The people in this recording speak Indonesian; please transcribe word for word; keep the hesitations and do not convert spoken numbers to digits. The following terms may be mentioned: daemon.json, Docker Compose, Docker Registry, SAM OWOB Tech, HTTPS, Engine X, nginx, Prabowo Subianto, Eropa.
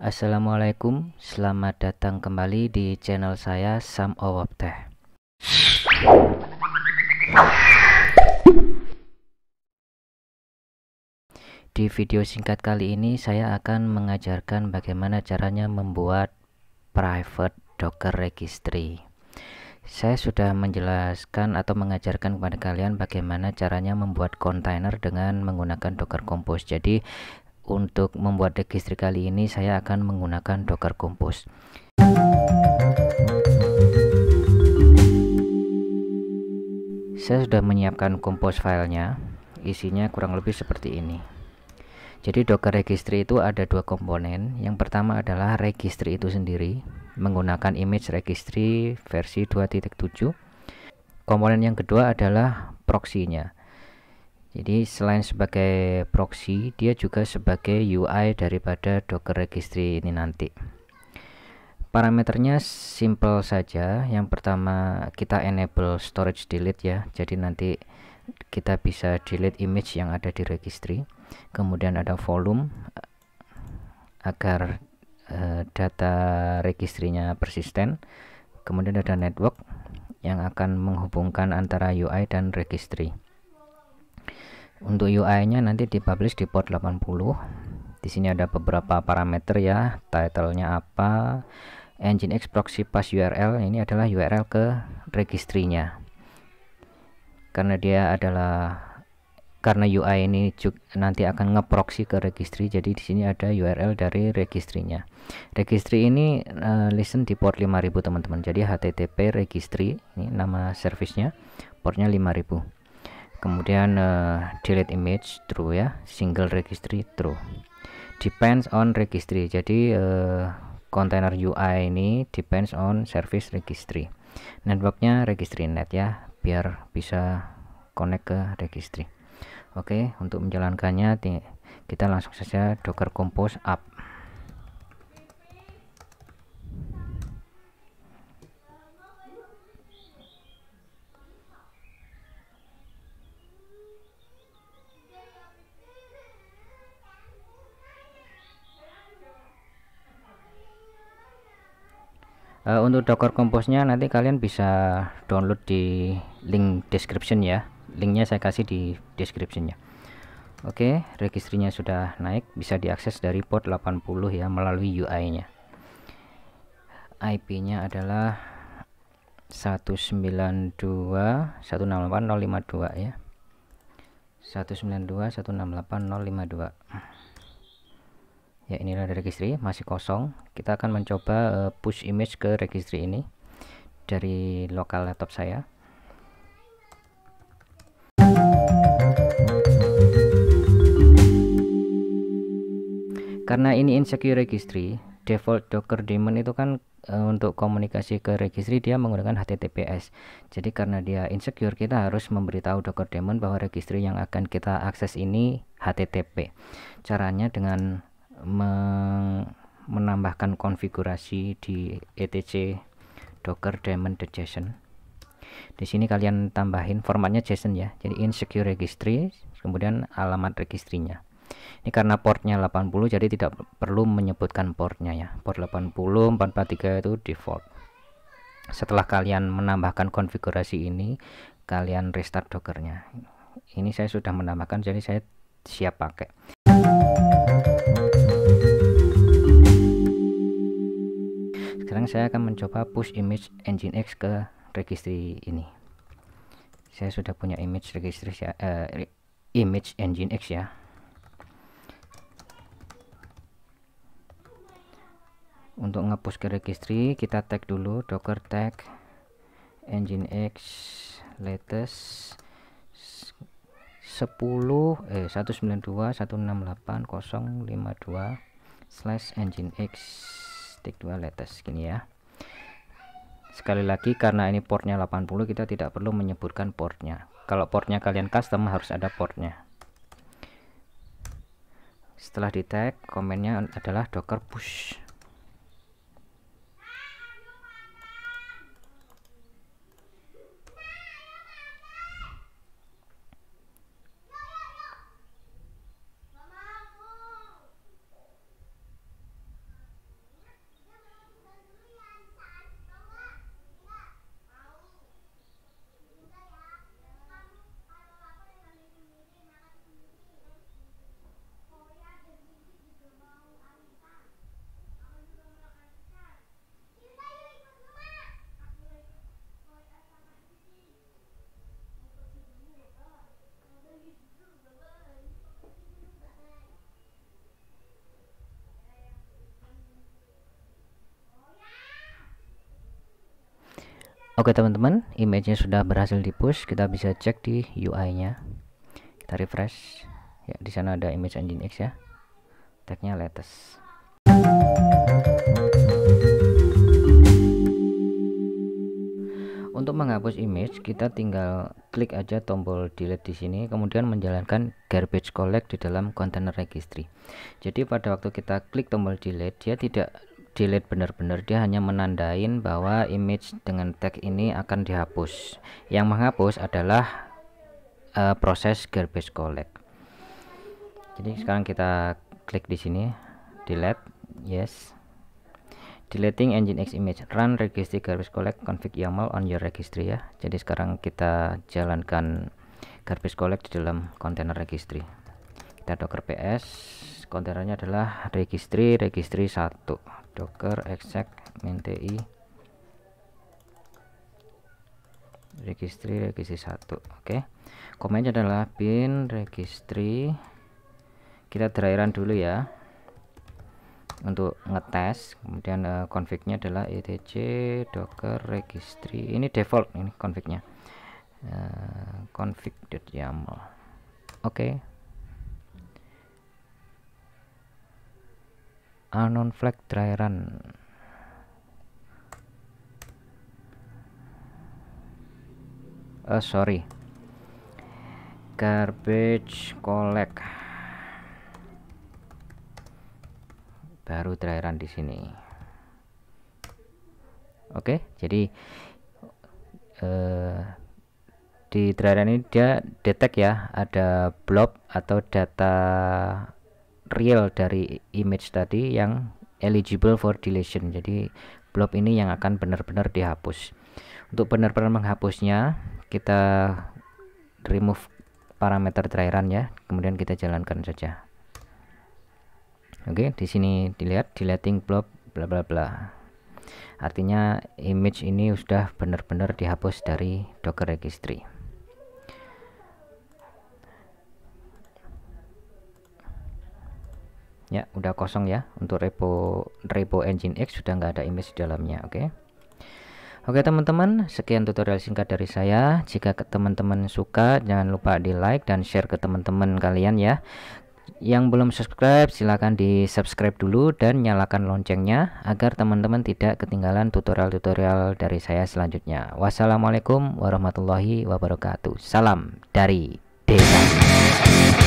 Assalamualaikum, selamat datang kembali di channel saya SAM OWOB Tech. Di video singkat kali ini saya akan mengajarkan bagaimana caranya membuat private Docker Registry. Saya sudah menjelaskan atau mengajarkan kepada kalian bagaimana caranya membuat kontainer dengan menggunakan Docker Compose. Jadi untuk membuat registry kali ini saya akan menggunakan Docker Compose. Saya sudah menyiapkan compose filenya, isinya kurang lebih seperti ini. Jadi Docker Registry itu ada dua komponen. Yang pertama adalah registry itu sendiri menggunakan image registry versi dua titik tujuh. Komponen yang kedua adalah proxy-nya. Jadi selain sebagai proxy, dia juga sebagai U I daripada Docker Registry ini nanti. Parameternya simple saja. Yang pertama kita enable storage delete ya. Jadi nanti kita bisa delete image yang ada di registry. Kemudian ada volume agar uh, data registrinya persisten. Kemudian ada network yang akan menghubungkan antara U I dan registry. Untuk U I-nya nanti dipublish di port delapan puluh. Di sini ada beberapa parameter ya, title-nya apa, engine X proxy pass U R L, ini adalah U R L ke registry-nya. Karena dia adalah karena U I ini juga nanti akan ngeproxy ke registry, jadi di sini ada U R L dari registry-nya. Registry ini uh, listen di port lima ribu teman-teman. Jadi H T T P registry, ini nama service-nya, portnya lima ribu. Kemudian uh, delete image true ya, single registry true, depends on registry. Jadi kontainer uh, U I ini depends on service registry. Networknya registry net ya, biar bisa connect ke registry. Oke, untuk menjalankannya kita langsung saja Docker Compose up. Uh, untuk Docker Compose-nya nanti kalian bisa download di link description ya. Linknya saya kasih di description-nya. Oke, registrinya sudah naik, bisa diakses dari port delapan puluh ya melalui U I-nya. I P-nya adalah satu sembilan dua titik satu enam delapan titik nol lima dua ya. satu sembilan dua titik satu enam delapan titik nol lima dua. Ya, inilah registry masih kosong. Kita akan mencoba uh, push image ke registry ini dari lokal laptop saya. Karena ini insecure registry, default Docker daemon itu kan uh, untuk komunikasi ke registry dia menggunakan H T T P S. Jadi karena dia insecure, kita harus memberitahu Docker daemon bahwa registry yang akan kita akses ini H T T P. Caranya dengan menambahkan konfigurasi di etc docker daemon.json. Di sini kalian tambahin formatnya JSON ya. Jadi insecure registry, kemudian alamat registrinya. Ini karena portnya delapan puluh, jadi tidak perlu menyebutkan portnya ya. Port delapan puluh empat empat tiga itu default. Setelah kalian menambahkan konfigurasi ini, kalian restart Dockernya. Ini saya sudah menambahkan, jadi saya siap pakai. Sekarang saya akan mencoba push image nginx ke registry ini. Saya sudah punya image registry eh, image nginx ya. Untuk nge-push ke registry kita tag dulu docker tag nginx latest sepuluh eh satu sembilan dua titik satu enam delapan titik nol lima dua slash nginx dua latest gini ya. Sekali lagi karena ini portnya delapan puluh, kita tidak perlu menyebutkan portnya. Kalau portnya kalian custom harus ada portnya. Setelah di tag, komennya adalah docker push. Oke teman-teman, image-nya sudah berhasil di-push. Kita bisa cek di U I-nya. Kita refresh. Ya, di sana ada image nginx ya. Tag-nya latest. Untuk menghapus image, kita tinggal klik aja tombol delete di sini, kemudian menjalankan garbage collect di dalam container registry. Jadi pada waktu kita klik tombol delete, dia tidak delete benar-benar, dia hanya menandain bahwa image dengan tag ini akan dihapus. Yang menghapus adalah uh, proses garbage collect. Jadi sekarang kita klik di sini delete, yes, deleting nginx image, run registry garbage collect config yaml on your registry ya. Jadi sekarang kita jalankan garbage collect di dalam container registry. Kita docker ps, kontainernya adalah registry registry satu, docker exec minti registry registry satu. Oke, okay. Komennya adalah bin registry. Kita dry-run dulu ya untuk ngetes. Kemudian uh, config-nya adalah etc docker registry, ini default ini config-nya, uh, config.yaml. Oke, okay. Anon flag dry run. Oh, sorry, garbage collect baru dry run di sini. Oke, okay, jadi uh, di dry run ini dia detect ya ada blob atau data real dari image tadi yang eligible for deletion. Jadi blob ini yang akan benar-benar dihapus. Untuk benar-benar menghapusnya, kita remove parameter dry run ya, kemudian kita jalankan saja. Oke, di sini dilihat deleting blob bla bla bla. Artinya image ini sudah benar-benar dihapus dari Docker registry. Ya, udah kosong ya untuk repo repo nginx, sudah nggak ada image di dalamnya. Oke, okay. Oke okay, teman-teman, sekian tutorial singkat dari saya. Jika teman-teman suka, jangan lupa di like dan share ke teman-teman kalian ya. Yang belum subscribe silahkan di subscribe dulu dan nyalakan loncengnya agar teman-teman tidak ketinggalan tutorial-tutorial dari saya selanjutnya. Wassalamualaikum warahmatullahi wabarakatuh. Salam dari Desa.